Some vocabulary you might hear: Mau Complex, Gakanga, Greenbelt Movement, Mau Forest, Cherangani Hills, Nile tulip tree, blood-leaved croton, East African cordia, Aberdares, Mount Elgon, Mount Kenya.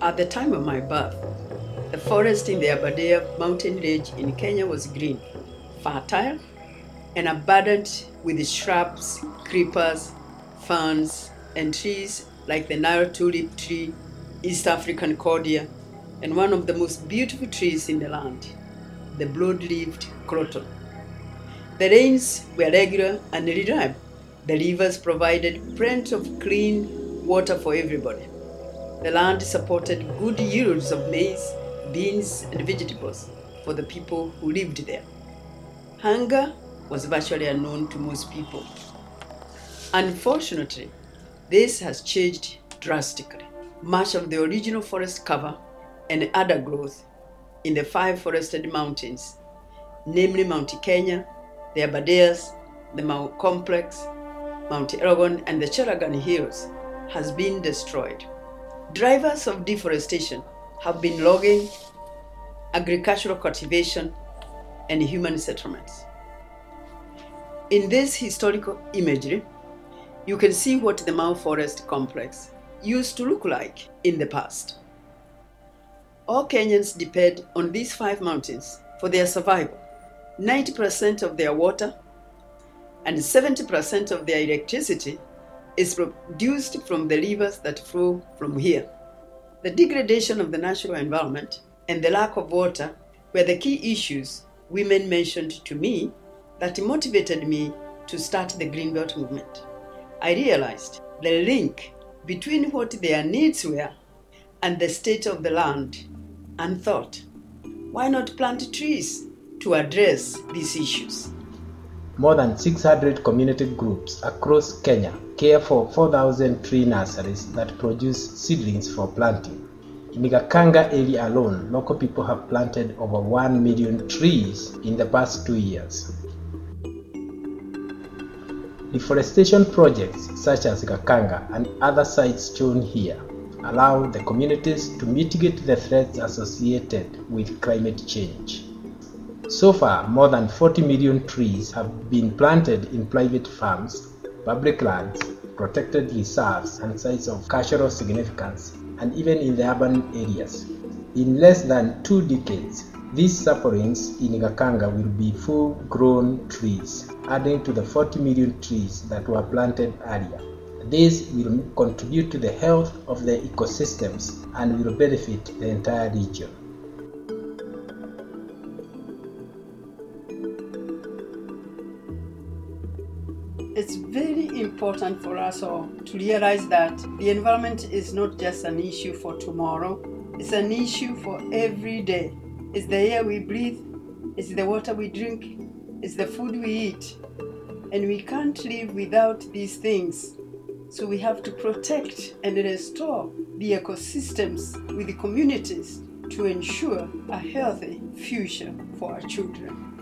At the time of my birth, the forest in the Aberdares mountain range in Kenya was green, fertile, and abundant with shrubs, creepers, ferns, and trees like the Nile tulip tree, East African cordia, and one of the most beautiful trees in the land, the blood-leaved croton. The rains were regular and reliable. The rivers provided plenty of clean water for everybody. The land supported good yields of maize, beans, and vegetables for the people who lived there. Hunger was virtually unknown to most people. Unfortunately, this has changed drastically. Much of the original forest cover and other growth in the 5 forested mountains, namely Mount Kenya, the Aberdares, the Mau Complex, Mount Elgon, and the Cherangani Hills, has been destroyed. Drivers of deforestation have been logging, agricultural cultivation, and human settlements. In this historical imagery, you can see what the Mau Forest complex used to look like in the past. All Kenyans depend on these 5 mountains for their survival. 90% of their water and 70% of their electricity is produced from the rivers that flow from here. The degradation of the natural environment and the lack of water were the key issues women mentioned to me that motivated me to start the Greenbelt Movement. I realized the link between what their needs were and the state of the land, and thought, why not plant trees to address these issues? More than 600 community groups across Kenya care for 4,000 tree nurseries that produce seedlings for planting. In Gakanga area alone, local people have planted over 1 million trees in the past 2 years. Deforestation projects such as Gakanga and other sites shown here allow the communities to mitigate the threats associated with climate change. So far, more than 40 million trees have been planted in private farms, public lands, protected reserves and sites of cultural significance, and even in the urban areas. In less than 2 decades, these saplings in Gakanga will be full-grown trees, adding to the 40 million trees that were planted earlier. This will contribute to the health of the ecosystems and will benefit the entire region. It's very important for us all to realize that the environment is not just an issue for tomorrow, it's an issue for every day. It's the air we breathe, it's the water we drink, it's the food we eat, and we can't live without these things. So we have to protect and restore the ecosystems with the communities to ensure a healthy future for our children.